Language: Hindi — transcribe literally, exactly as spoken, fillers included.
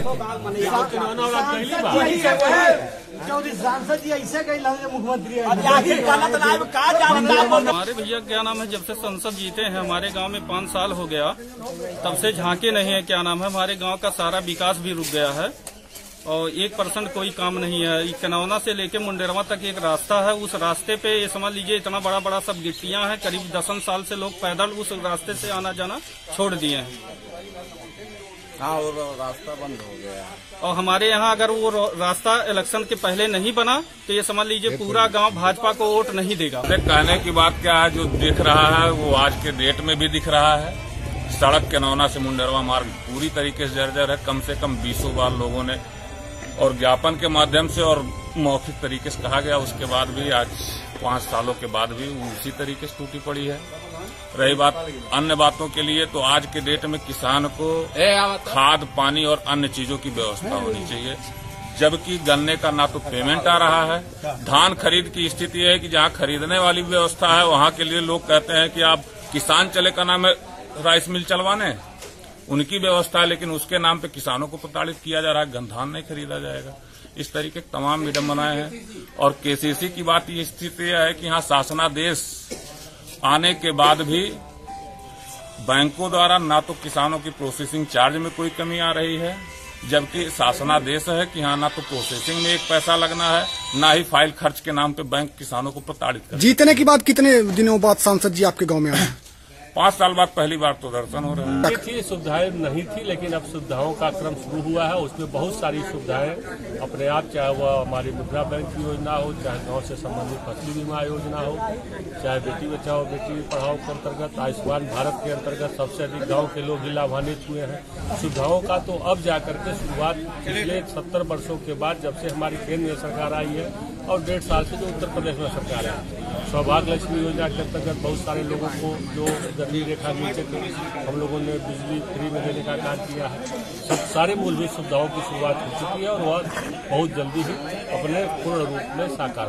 सांसद ऐसे मुख्यमंत्री हमारे भैया क्या नाम है, जब से संसद जीते हैं हमारे गांव में पाँच साल हो गया तब से झांके नहीं है क्या नाम है, हमारे गांव का सारा विकास भी रुक गया है और एक परसेंट कोई काम नहीं है। कनौना से लेके मुंडेरवा तक एक रास्ता है, उस रास्ते पे ये समझ लीजिए इतना बड़ा बड़ा सब गिट्टियां हैं, करीब दसन साल से लोग पैदल उस रास्ते से आना जाना छोड़ दिए हैं। हाँ, और रास्ता बंद हो गया और हमारे यहाँ अगर वो रास्ता इलेक्शन के पहले नहीं बना तो ये समझ लीजिए पूरा गांव भाजपा को वोट नहीं देगा। कहने की बात क्या है, जो दिख रहा है वो आज के डेट में भी दिख रहा है। सड़क कनौना से मुंडेरवा मार्ग पूरी तरीके से जर्जर है। कम से कम बीसों बार लोगों ने और ज्ञापन के माध्यम से और मौखिक तरीके से कहा गया, उसके बाद भी आज पाँच सालों के बाद भी उसी तरीके से टूटी पड़ी है। रही बात अन्य बातों के लिए तो आज के डेट में किसान को खाद पानी और अन्य चीजों की व्यवस्था होनी चाहिए, जबकि गन्ने का ना तो पेमेंट आ रहा है। धान खरीद की स्थिति है कि जहाँ खरीदने वाली व्यवस्था है वहाँ के लिए लोग कहते हैं कि आप किसान चले का नाम है राइस मिल चलवाने, उनकी व्यवस्था है, लेकिन उसके नाम पे किसानों को प्रताड़ित किया जा रहा है। गंधान नहीं खरीदा जाएगा, इस तरीके के तमाम विडम्बनाएं हैं। और केसीसी की बात ये स्थिति है कि यहाँ शासनादेश आने के बाद भी बैंकों द्वारा ना तो किसानों की प्रोसेसिंग चार्ज में कोई कमी आ रही है, जबकि शासनादेश है कि यहाँ ना तो प्रोसेसिंग में एक पैसा लगना है, ना ही फाइल खर्च के नाम पे बैंक किसानों को प्रताड़ित कर। जीतने की बात कितने दिनों बाद सांसद जी आपके गाँव में आए? पाँच साल बाद पहली बार तो दर्शन हो रहा है। थी सुविधाएं नहीं थी, लेकिन अब सुविधाओं का क्रम शुरू हुआ है, उसमें बहुत सारी सुविधाएं अपने आप, चाहे वह हमारी मुद्रा बैंक की योजना हो, चाहे गांव से संबंधित फसली बीमा योजना हो, चाहे बेटी बचाओ बेटी पढ़ाओ के अंतर्गत, आयुष्मान भारत के अंतर्गत सबसे अधिक गाँव के लोग ही लाभान्वित हुए हैं। सुविधाओं का तो अब जा करके शुरुआत पिछले सत्तर वर्षों के बाद जब से हमारी केंद्र सरकार आई है और डेढ़ साल से जो उत्तर प्रदेश में सरकार है, सौभाग्य लक्ष्मी योजना के अंतर्गत बहुत सारे लोगों को जो गरीबी रेखा नीचे थे हम लोगों ने बिजली फ्री में देने का कार्य किया है। सब सारे मूलभूत सुविधाओं की शुरुआत हो चुकी है और वह बहुत जल्दी ही अपने पूर्ण रूप में साकार